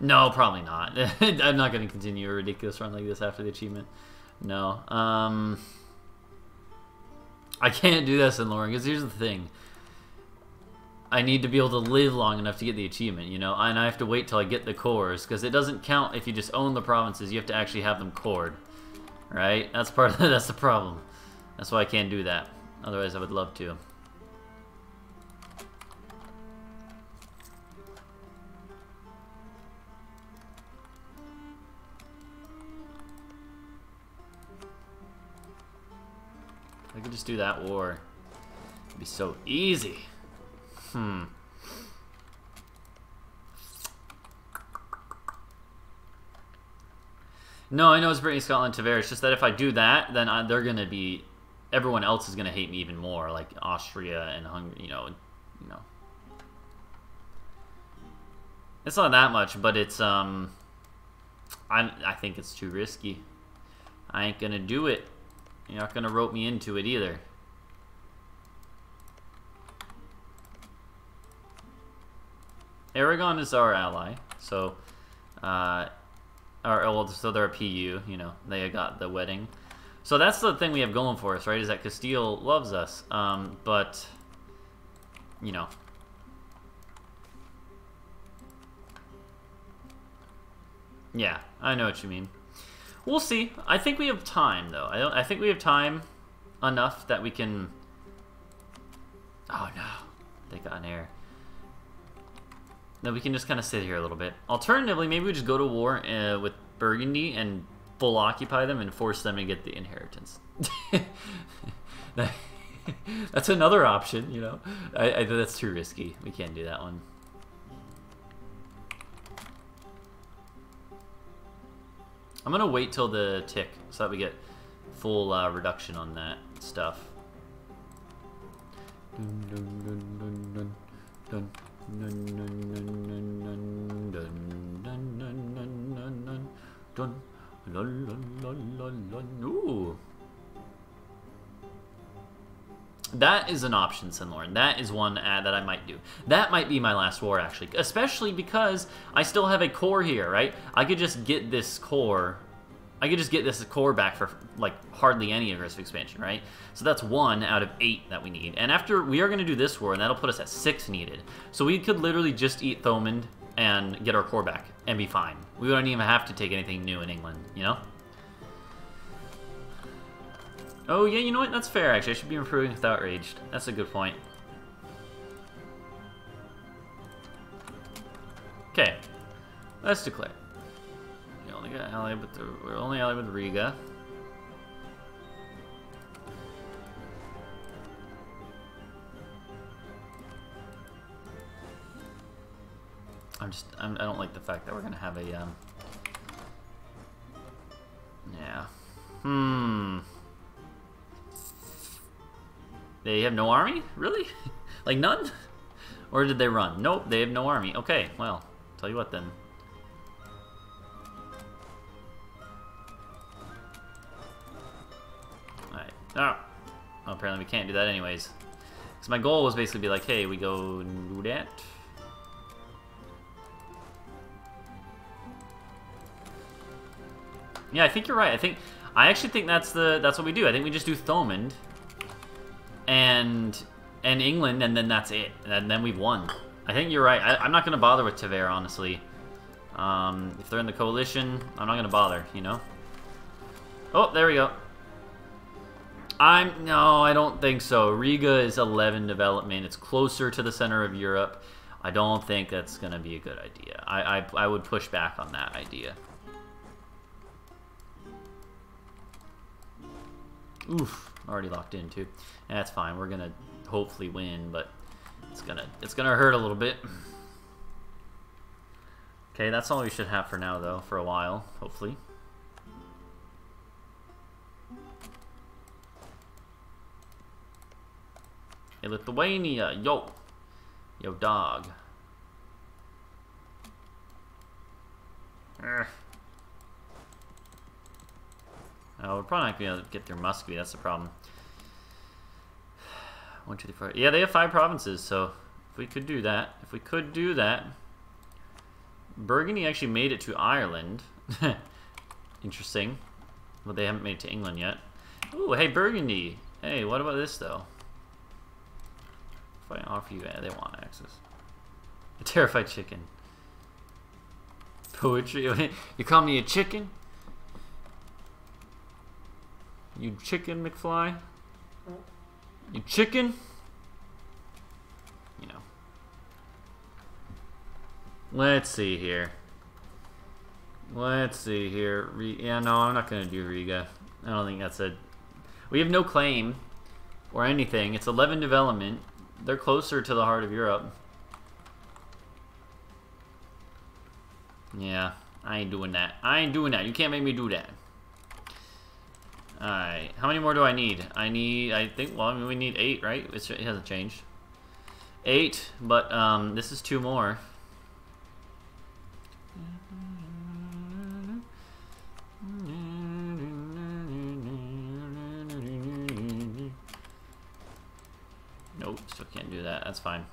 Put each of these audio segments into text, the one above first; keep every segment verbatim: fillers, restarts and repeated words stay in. No, probably not. I'm not going to continue a ridiculous run like this after the achievement. No. Um, I can't do this in Lorne, because here's the thing. I need to be able to live long enough to get the achievement, you know? And I have to wait till I get the cores, because it doesn't count if you just own the provinces. You have to actually have them cored, right? That's part of the, that's the problem. That's why I can't do that. Otherwise, I would love to. I could just do that war. It'd be so easy. Hmm. No, I know it's Brittany, Scotland, Tavares. It's just that if I do that, then I, they're gonna be. Everyone else is gonna hate me even more, like Austria and Hungary. You know, you know. It's not that much, but it's um. I I think it's too risky. I ain't gonna do it. You're not gonna rope me into it either. Aragon is our ally, so, uh, our, well, so they're a P U, you know, they got the wedding. So that's the thing we have going for us, right, is that Castile loves us, um, but, you know. Yeah, I know what you mean. We'll see. I think we have time, though. I, don't, I think we have time enough that we can... Oh, no. They got an error. Then we can just kind of sit here a little bit. Alternatively, maybe we just go to war uh, with Burgundy and full occupy them and force them to get the inheritance. That's another option, you know. I, I, that's too risky. We can't do that one. I'm gonna wait till the tick so that we get full uh, reduction on that stuff. Dun, dun, dun, dun, dun, dun. Ooh. That is an option, Sinlorn. That is one uh, that I might do. That might be my last war, actually. Especially because I still have a core here, right? I could just get this core... I could just get this core back for, like, hardly any aggressive expansion, right? So that's one out of eight that we need. And after, we are going to do this war, and that'll put us at six needed. So we could literally just eat Thomond and get our core back and be fine. We don't even have to take anything new in England, you know? Oh, yeah, you know what? That's fair, actually. I should be improving with Outraged. That's a good point. Okay. Let's declare. We got ally with the, we're only allied with Riga. I'm just I'm, I don't like the fact that we're gonna have a um. Yeah. Hmm. They have no army, really? Like none? Or did they run? Nope, they have no army. Okay, well, tell you what then. Oh. Oh, apparently we can't do that anyways. So my goal was basically be like, hey, we go do that. Yeah, I think you're right. I think I actually think that's the that's what we do. I think we just do Thomond and and England, and then that's it. And then we've won. I think you're right. I, I'm not gonna bother with Tavares, honestly. Um, if they're in the coalition, I'm not gonna bother. You know. Oh, there we go. I'm, no, I don't think so. Riga is eleven development. It's closer to the center of Europe. I don't think that's going to be a good idea. I, I, I would push back on that idea. Oof, already locked in too. That's fine. We're going to hopefully win, but it's going to it's going to hurt a little bit. Okay, that's all we should have for now though, for a while, hopefully. Hey, Lithuania, yo! Yo, dog. Urgh. Oh, we're probably not going to be able to get through Muscovy, that's the problem. One, two, three, four. Yeah, they have five provinces, so if we could do that, if we could do that, Burgundy actually made it to Ireland. Interesting. But they haven't made it to England yet. Ooh, hey, Burgundy. Hey, what about this, though? If I offer you, they want access. A terrified chicken. Poetry. You call me a chicken? You chicken, McFly? You chicken? You know. Let's see here. Let's see here. Re yeah, no, I'm not going to do Riga. I don't think that's it. We have no claim or anything. It's eleven development. They're closer to the heart of Europe. Yeah, I ain't doing that. I ain't doing that. You can't make me do that. Alright, how many more do I need? I need, I think, well, I mean, we need eight, right? It's, it hasn't changed. Eight, but um, this is two more. Nope, still can't do that. That's fine.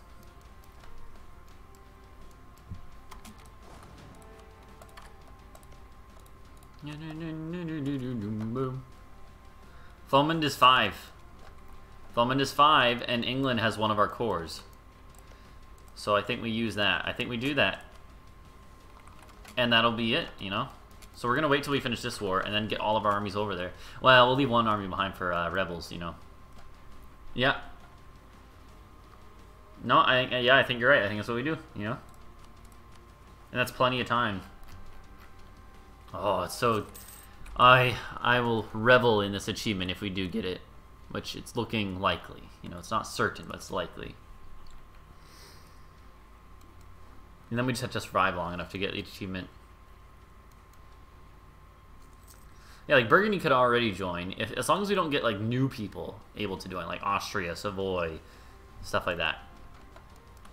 Thomond is five. Thomond is five, and England has one of our cores. So I think we use that. I think we do that. And that'll be it, you know? So we're going to wait till we finish this war and then get all of our armies over there. Well, we'll leave one army behind for uh, rebels, you know? Yeah. No, I, yeah, I think you're right. I think that's what we do, you know? And that's plenty of time. Oh, it's so... I I will revel in this achievement if we do get it, which it's looking likely. You know, it's not certain, but it's likely. And then we just have to survive long enough to get the achievement. Yeah, like Burgundy could already join, if as long as we don't get like new people able to join, like Austria, Savoy, stuff like that.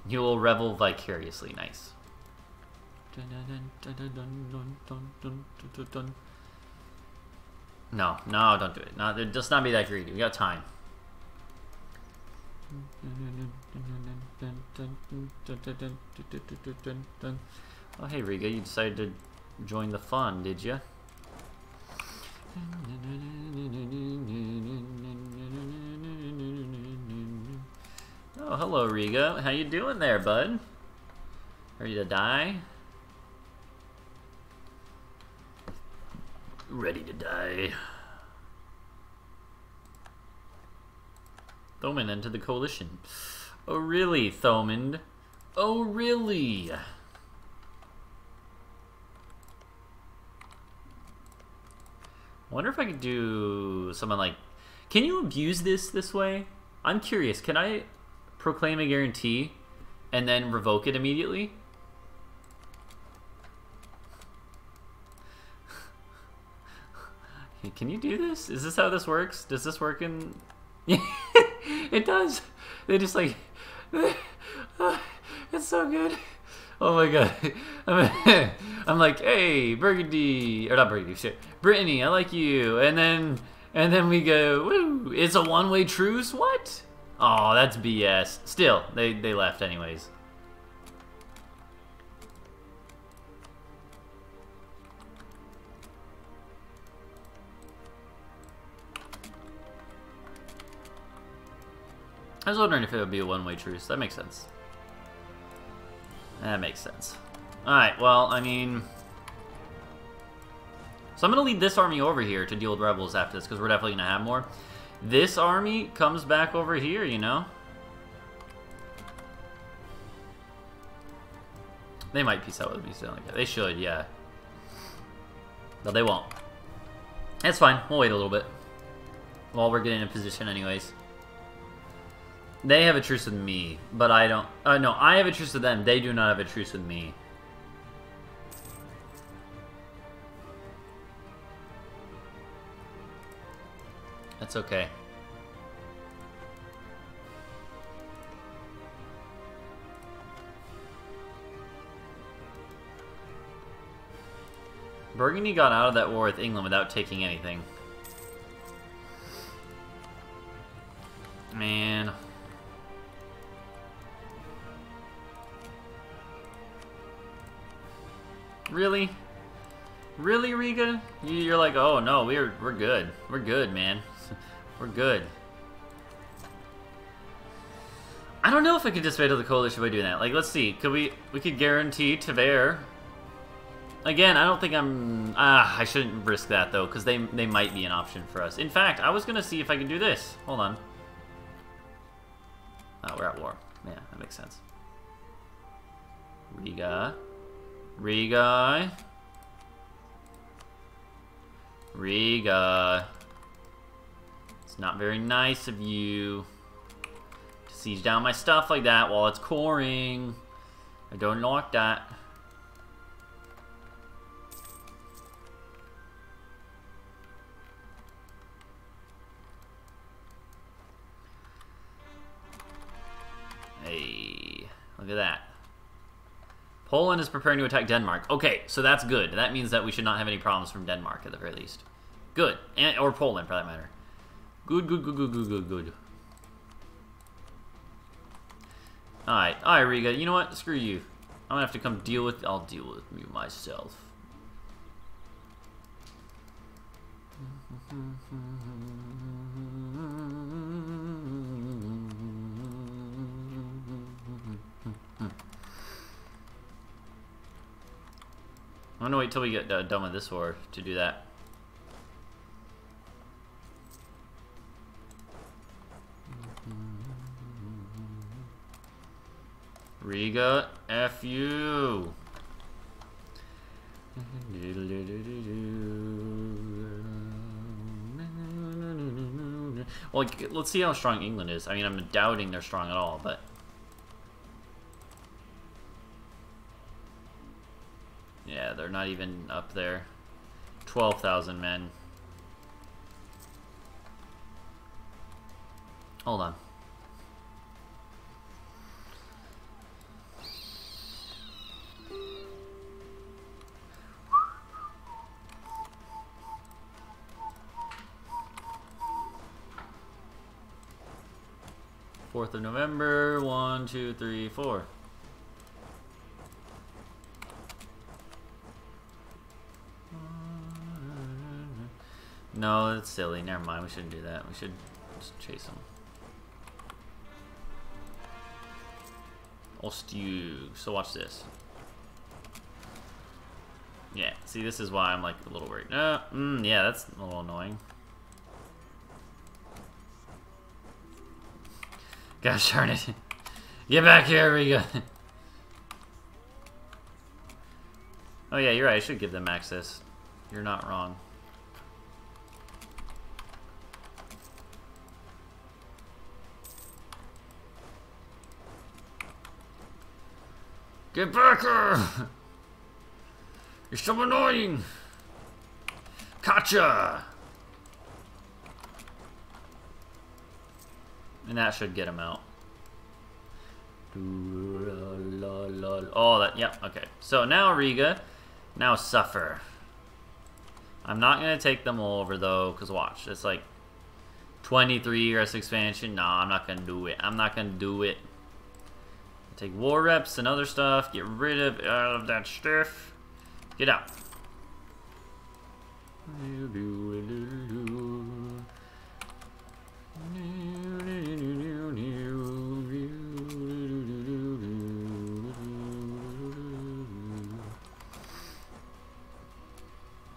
You will revel vicariously. Nice. Dun, dun, dun, dun, dun, dun, dun, dun, dun. No, no, don't do it. No, let's not be that greedy. We got time. Oh, hey, Riga, you decided to join the fun, did you? Oh, hello, Riga. How you doing there, bud? Ready to die? Ready to die. Thomond entered the coalition. Oh really, Thomond? Oh really? Wonder if I could do someone like... Can you abuse this this way? I'm curious. Can I proclaim a guarantee and then revoke it immediately? Can you do this? Is this how this works? Does this work in... It does! They just like... It's so good. Oh my god. I'm, I'm like, hey, Burgundy... Or not Burgundy, shit. Brittany, I like you. And then... And then we go, woo! It's a one-way truce? What? Oh, that's B S. Still, they, they left anyways. I was wondering if it would be a one-way truce. That makes sense. That makes sense. Alright, well, I mean... So I'm going to lead this army over here to deal with rebels after this, because we're definitely going to have more. This army comes back over here, you know? They might peace out with me soon. They should, yeah. No, they won't. That's fine. We'll wait a little bit. While we're getting in position anyways. They have a truce with me, but I don't... Uh, no, I have a truce with them. They do not have a truce with me. That's okay. Burgundy got out of that war with England without taking anything. Man... Really? Really, Riga? You're like, oh no, we're we're good. We're good, man. We're good. I don't know if I could dismantle the coalition by doing that. Like, let's see. Could we? We could guarantee Tver. Again, I don't think I'm. Ah, I shouldn't risk that though, because they they might be an option for us. In fact, I was gonna see if I can do this. Hold on. Oh, we're at war. Yeah, that makes sense. Riga, Riga, Riga. It's not very nice of you to siege down my stuff like that while it's coring. I don't like that. Hey, look at that. Poland is preparing to attack Denmark. Okay, so that's good. That means that we should not have any problems from Denmark at the very least. Good. And, or Poland, for that matter. Good, good, good, good, good, good, good. Alright, alright, Riga. You know what? Screw you. I'm gonna have to come deal with... I'll deal with you myself. I'm gonna wait till we get uh, done with this war to do that. Riga, F you. Well, let's see how strong England is. I mean, I'm doubting they're strong at all, but. Yeah, they're not even up there. twelve thousand men. Hold on. fourth of November, one, two, three, four. No, that's silly. Never mind. We shouldn't do that. We should just chase them. Ostug. So watch this. Yeah. See, this is why I'm like a little worried. Uh, mm, yeah, that's a little annoying. Gosh darn it! Get back here, Riga. Oh yeah, you're right. I should give them access. You're not wrong. Get back here! You're so annoying! Gotcha! And that should get him out. Oh, that, yep, yeah, okay. So now Riga, now suffer. I'm not gonna take them all over though, because watch, it's like twenty-three years expansion. No, I'm not gonna do it. I'm not gonna do it. Take war reps and other stuff. Get rid of all of that stuff. Get out.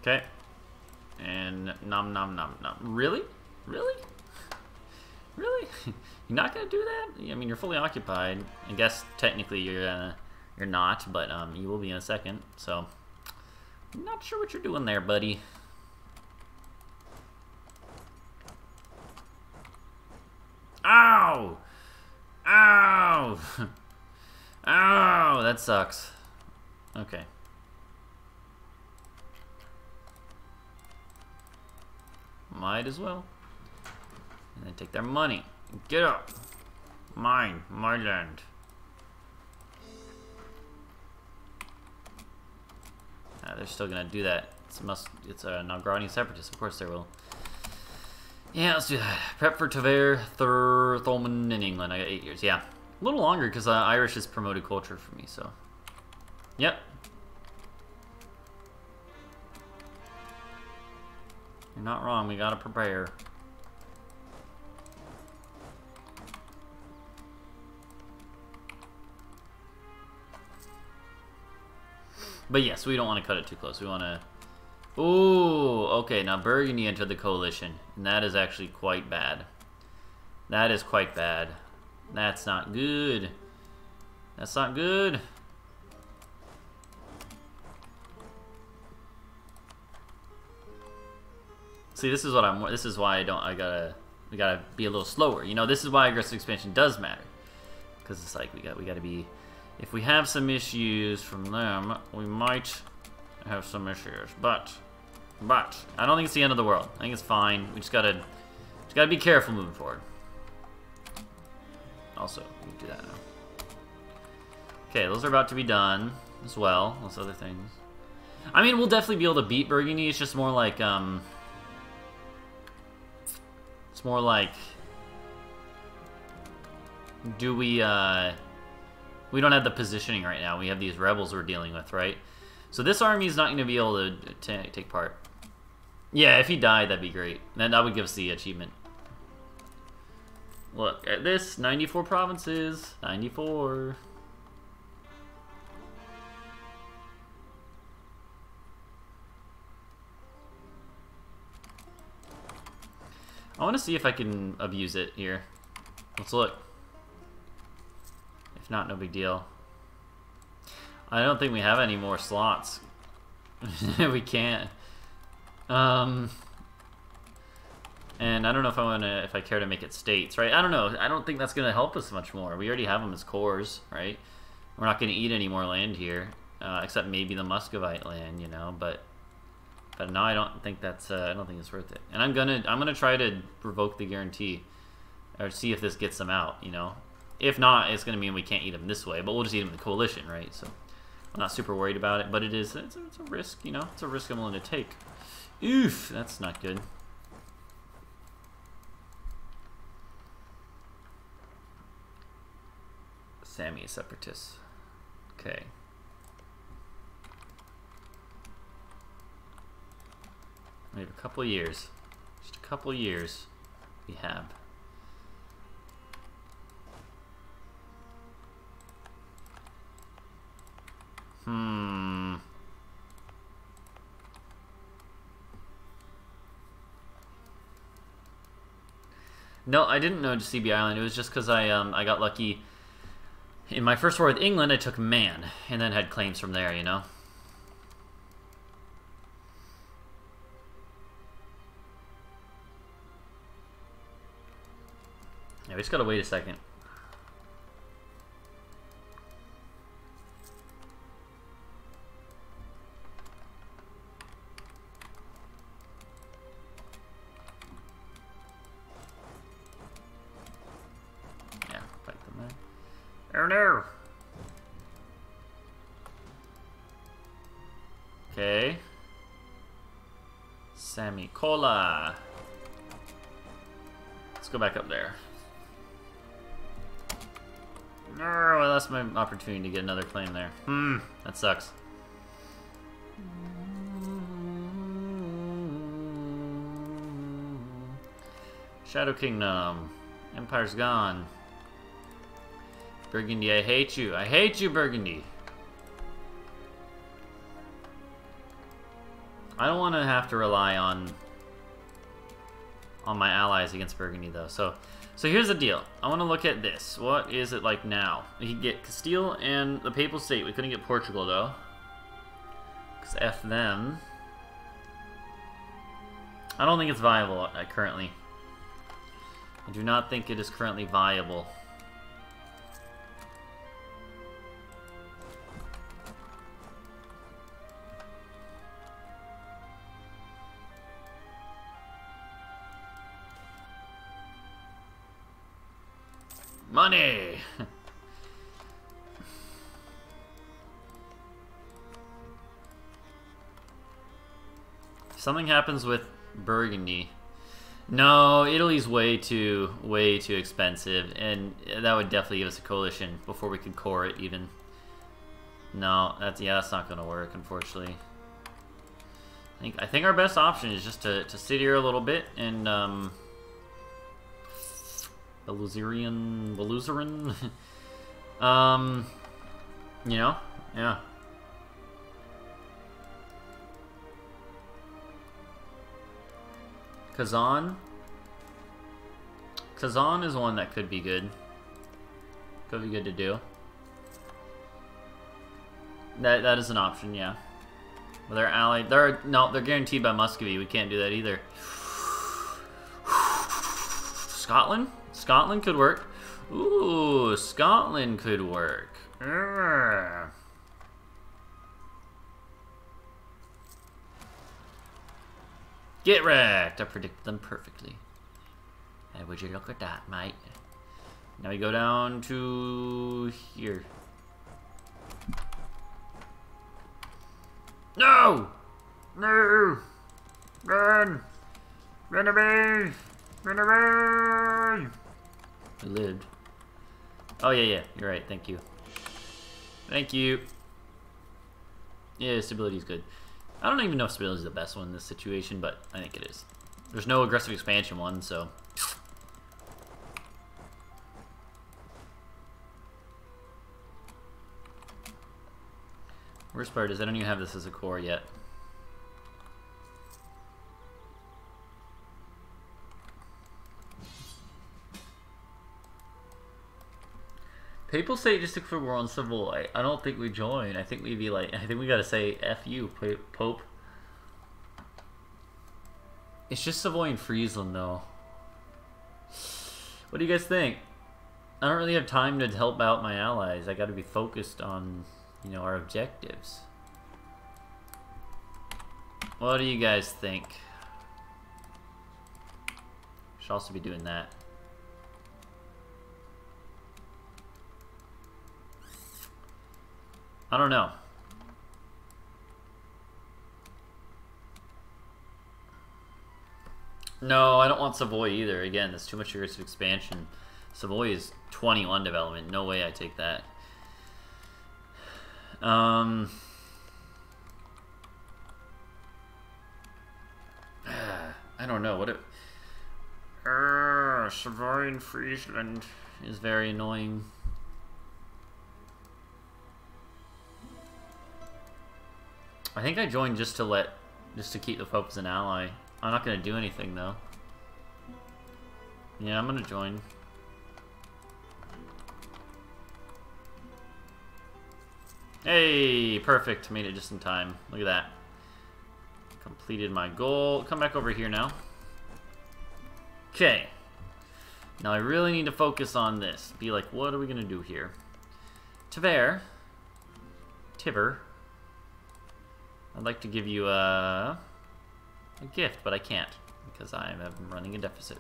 Okay. And nom nom nom nom. Really? Really? Really? You're not gonna do that? I mean, you're fully occupied. I guess technically you're uh, you're not, but um, you will be in a second. So, not sure what you're doing there, buddy. Ow! Ow! Ow! That sucks. Okay. Might as well. And then take their money. Get up! Mine. My land. Ah, they're still gonna do that. It's must. It's a Nograni separatist. Of course they will. Yeah, let's do that. Prep for Tver, Thur, Tholman in England. I got eight years. Yeah. A little longer because uh, Irish has promoted culture for me, so. Yep. You're not wrong, we gotta prepare. But yes, we don't want to cut it too close. We want to... Ooh, okay, now Burgundy entered the coalition. And that is actually quite bad. That is quite bad. That's not good. That's not good. See, this is what I'm... This is why I don't... I gotta... We gotta be a little slower. You know, this is why aggressive expansion does matter. Because it's like, we got, we gotta be... If we have some issues from them, we might have some issues, but, but, I don't think it's the end of the world. I think it's fine. We just gotta, just gotta be careful moving forward. Also, we can do that now. Okay, those are about to be done as well, those other things. I mean, we'll definitely be able to beat Burgundy. It's just more like, um, it's more like, do we, uh, we don't have the positioning right now. We have these rebels we're dealing with, right? So this army is not going to be able to t take part. Yeah, if he died, that'd be great. Then that would give us the achievement. Look at this. ninety-four provinces. ninety-four. I want to see if I can abuse it here. Let's look. If not, no big deal. I don't think we have any more slots. We can't. Um, and I don't know if I want to, if I care to make it states, right? I don't know. I don't think that's going to help us much more. We already have them as cores, right? We're not going to eat any more land here, uh, except maybe the Muscovite land, you know. But but now I don't think that's. Uh, I don't think it's worth it. And I'm gonna I'm gonna try to revoke the guarantee, or see if this gets them out, you know. If not, it's going to mean we can't eat them this way, but we'll just eat them in the coalition, right? So I'm not super worried about it, but it is, it's a, it's a risk, you know? It's a risk I'm willing to take. Oof, that's not good. Sami separatists. Okay. We have a couple years. Just a couple years we have. Hmm. No, I didn't know C B Island. It was just because I um I got lucky. In my first war with England, I took Man, and then had claims from there. You know. Yeah, we just gotta wait a second. Oh no! Okay. Samicola. Let's go back up there. No, well, that's my opportunity to get another claim there. Hmm, that sucks. Shadow Kingdom. Empire's gone. Burgundy, I hate you. I hate you, Burgundy. I don't want to have to rely on on my allies against Burgundy, though. So, so here's the deal. I want to look at this. What is it like now? We could get Castile and the Papal State. We couldn't get Portugal, though. Because F them. I don't think it's viable currently. I do not think it is currently viable. Money! If something happens with Burgundy. No, Italy's way too, way too expensive, and that would definitely give us a coalition before we could core it even. No, that's, yeah, that's not gonna work, unfortunately. I think I think our best option is just to, to sit here a little bit and um Beluserian Beluserin um you know, yeah. Kazan. Kazan is one that could be good. Could be good to do. That that is an option, yeah. Well, they're allied. They're no, they're guaranteed by Muscovy. We can't do that either. Scotland? Scotland could work. Ooh, Scotland could work. Urgh. Get wrecked! I predicted them perfectly. And would you look at that, mate? Now we go down to here. No! No! Run! Run away! Run away! I lived. Oh yeah, yeah. You're right. Thank you. Thank you. Yeah, stability is good. I don't even know if stability is the best one in this situation, but I think it is. There's no aggressive expansion one, so... Worst part is I don't even have this as a core yet. Papal State just took for war on civil. I, I don't think we join. I think we'd be like, I think we gotta say F you, Pope. It's just Savoy and Friesland, though. What do you guys think? I don't really have time to help out my allies. I gotta be focused on, you know, our objectives. What do you guys think? Should also be doing that. I don't know. No, I don't want Savoy either. Again, there's too much aggressive expansion. Savoy is twenty-one development. No way I take that. Um. I don't know. What it... Uh, Savoy and Friesland is very annoying. I think I joined just to let, just to keep the Pope as an ally. I'm not gonna do anything though. Yeah, I'm gonna join. Hey, perfect, made it just in time. Look at that. Completed my goal. Come back over here now. Okay. Now I really need to focus on this. Be like, what are we gonna do here? Tver. Tver. I'd like to give you a, a gift, but I can't because I am running a deficit.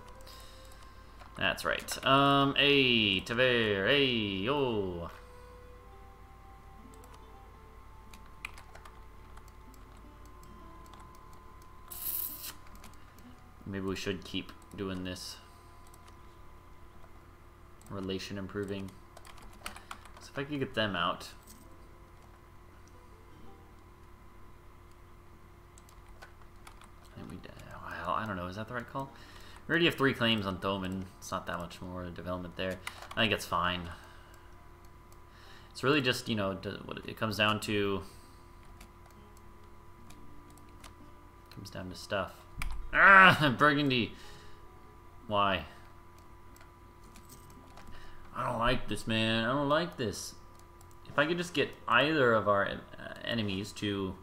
That's right. Um, hey, Tver, hey, yo. Maybe we should keep doing this. Relation improving. So if I could get them out. I don't know, is that the right call? We already have three claims on Thoman. It's not that much more development there. I think it's fine. It's really just, you know, what it comes down to. It comes down to stuff. Ah, Burgundy. Why? I don't like this, man. I don't like this. If I could just get either of our enemies to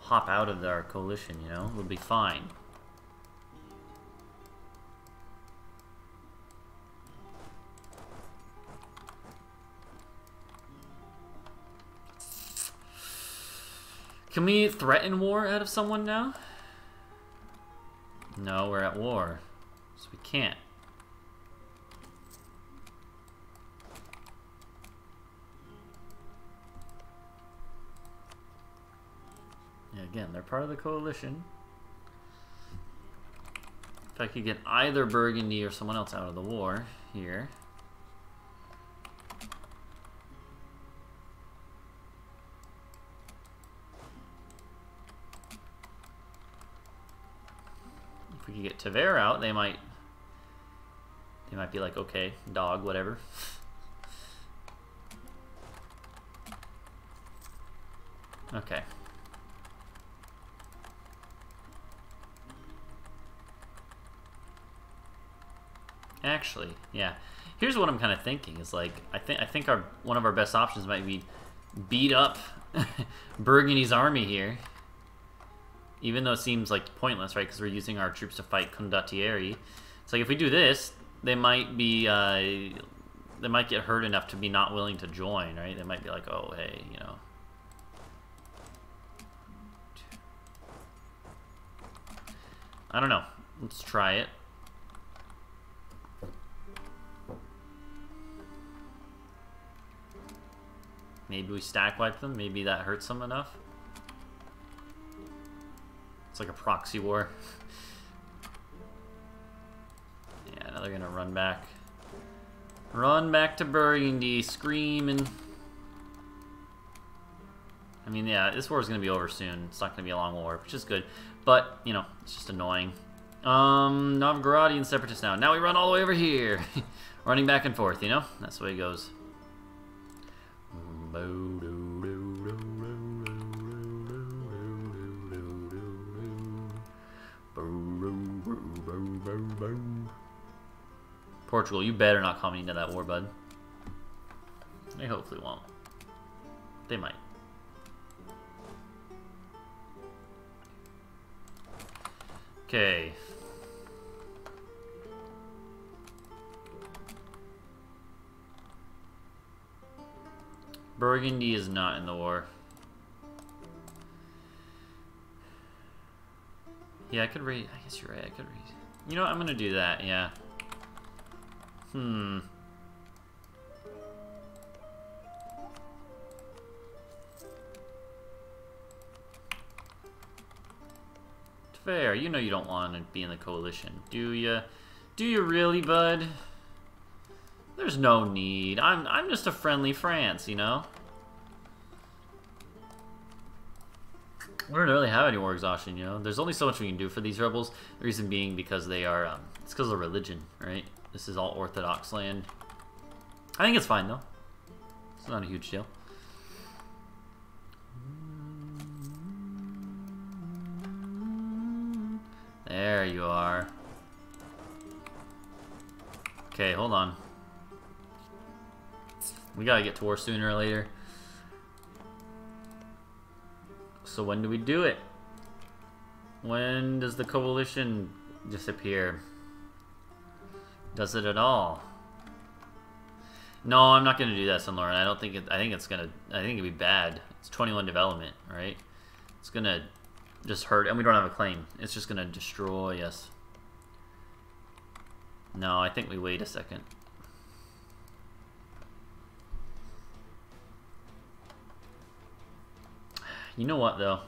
hop out of our coalition, you know, we'll be fine. Can we threaten war out of someone now? No, we're at war, so we can't. Yeah, again, they're part of the coalition. If I could get either Burgundy or someone else out of the war here. If we could get Tavares out, they might they might be like, okay, dog, whatever. Okay. Actually, yeah. Here's what I'm kind of thinking is like I think I think our one of our best options might be beat up Burgundy's army here. Even though it seems like pointless, right? Because we're using our troops to fight Condottieri. It's like if we do this, they might be uh, they might get hurt enough to be not willing to join, right? They might be like, oh hey, you know. I don't know. Let's try it. Maybe we stack wipe them. Maybe that hurts them enough. It's like a proxy war. Yeah, now they're gonna run back. Run back to Burgundy, screaming. I mean, yeah, this war is gonna be over soon. It's not gonna be a long war, which is good. But, you know, it's just annoying. Um, Novgorodian separatists now. Now we run all the way over here. Running back and forth, you know? That's the way it goes. Portugal, you better not come into that war, bud. They hopefully won't. They might. Okay. Burgundy is not in the war. Yeah, I could read. I guess you're right. I could read. You know what? I'm gonna do that. Yeah. Hmm. Fair, you know you don't want to be in the coalition, do you? Do you really, bud? There's no need. I'm I'm just a friendly France, you know. We don't really have any war exhaustion, you know. There's only so much we can do for these rebels. The reason being because they are um, it's because of religion, right? This is all Orthodox land. I think it's fine though. It's not a huge deal. There you are. Okay, hold on. We gotta get to war sooner or later. So when do we do it? When does the coalition disappear? Does it at all? No, I'm not gonna do that, Son Lauren. I don't think it, I think it's gonna. I think it'd be bad. It's twenty-one development, right? It's gonna. Just hurt, and we don't have a claim. It's just gonna destroy us. No, I think we wait a second. You know what, though?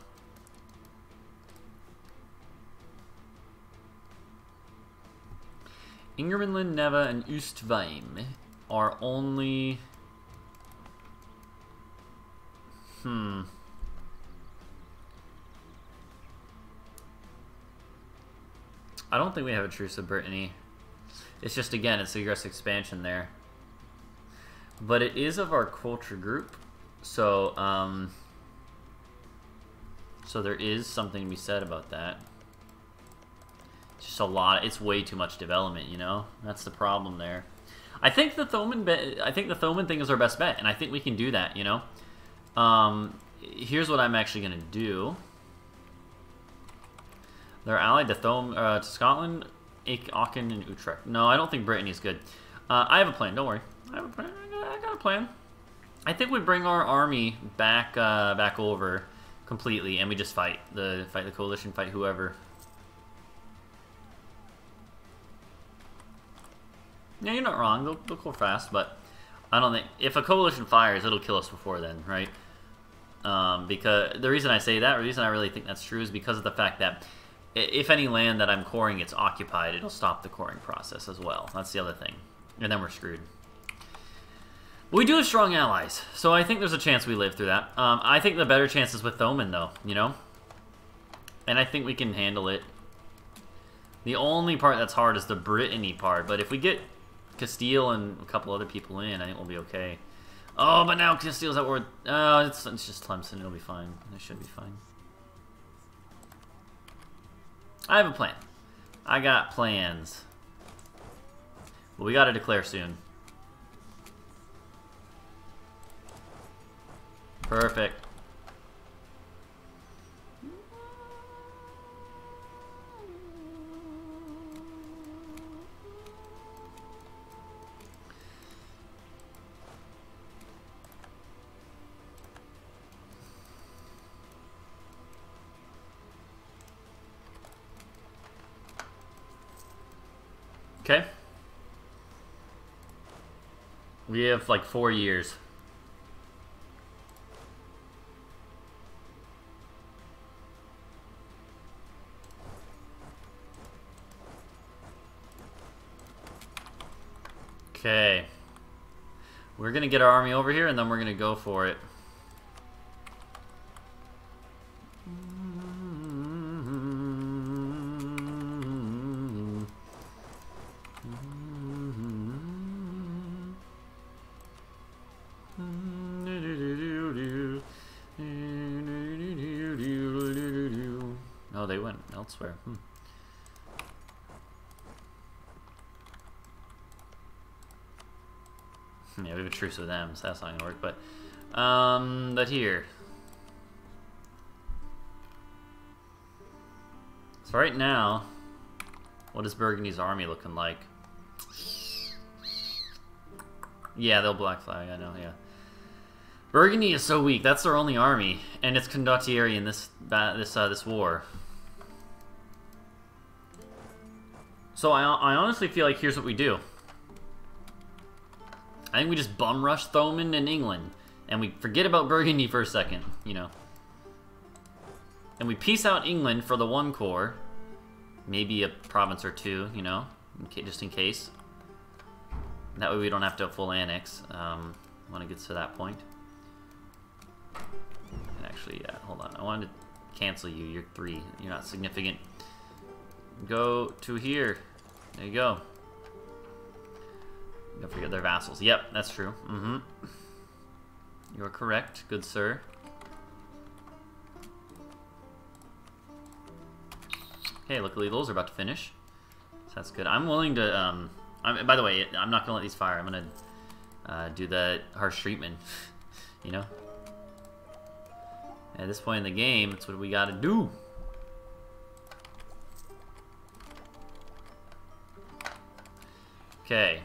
Ingermanland, Neva, and Ustvaim are only... Hmm... I don't think we have a truce of Brittany. It's just, again, it's aggressive expansion there. But it is of our culture group, so um, so there is something to be said about that. It's just a lot. It's way too much development, you know. That's the problem there. I think the Thoman, be I think the Thoman thing is our best bet, and I think we can do that, you know. Um, here's what I'm actually gonna do. They're allied to, Thom, uh, to Scotland, Aachen, and Utrecht. No, I don't think Brittany is good. Uh, I have a plan. Don't worry. I have a plan. I got, I got a plan. I think we bring our army back, uh, back over completely, and we just fight the fight the coalition, fight whoever. Yeah, you're not wrong. They'll, they'll go fast, but I don't think if a coalition fires, it'll kill us before then, right? Um, because the reason I say that, the reason I really think that's true, is because of the fact that. If any land that I'm coring gets occupied, it'll stop the coring process as well. That's the other thing. And then we're screwed. But we do have strong allies, so I think there's a chance we live through that. Um, I think the better chance is with Thoman, though, you know? And I think we can handle it. The only part that's hard is the Brittany part, but if we get Castile and a couple other people in, I think we'll be okay. Oh, but now Castile's at war. Oh, it's, it's just Clemson. It'll be fine. It should be fine. I have a plan. I got plans. But we gotta declare soon. Perfect. Okay. We have like four years. Okay. We're gonna get our army over here and then we're gonna go for it. Elsewhere. Hmm. Yeah, we have a truce with them, so that's not gonna work, but um but here. So right now, what is Burgundy's army looking like? Yeah, they'll black flag, I know, yeah. Burgundy is so weak, that's their only army, and it's condottieri in this this uh, this war. So I, I honestly feel like here's what we do. I think we just bum rush Thoman and England, and we forget about Burgundy for a second, you know. And we peace out England for the one corps, maybe a province or two, you know, just in case. That way we don't have to full annex um, when it gets to that point. And actually, yeah, hold on. I wanted to cancel you. You're three. You're not significant. Go to here. There you go. Don't forget their vassals. Yep, that's true. Mm-hmm. You're correct, good sir. Hey, luckily those are about to finish. So that's good. I'm willing to, um... I'm, by the way, I'm not going to let these fire. I'm going to uh, do the harsh treatment. You know? At this point in the game, that's what we got to do. Okay.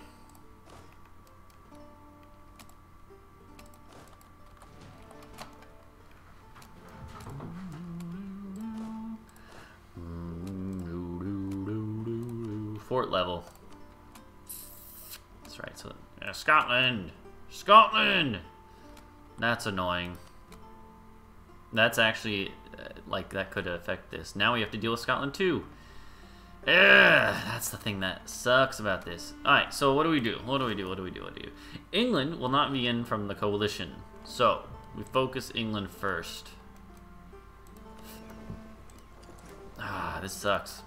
Fort level. That's right. So yeah, Scotland, Scotland. That's annoying. That's actually uh, like that could affect this. Now we have to deal with Scotland too. Yeah, that's the thing that sucks about this. Alright, so what do we do? What do we do? What do we do? What do we do? England will not be in from the coalition. So, we focus England first. Ah, this sucks.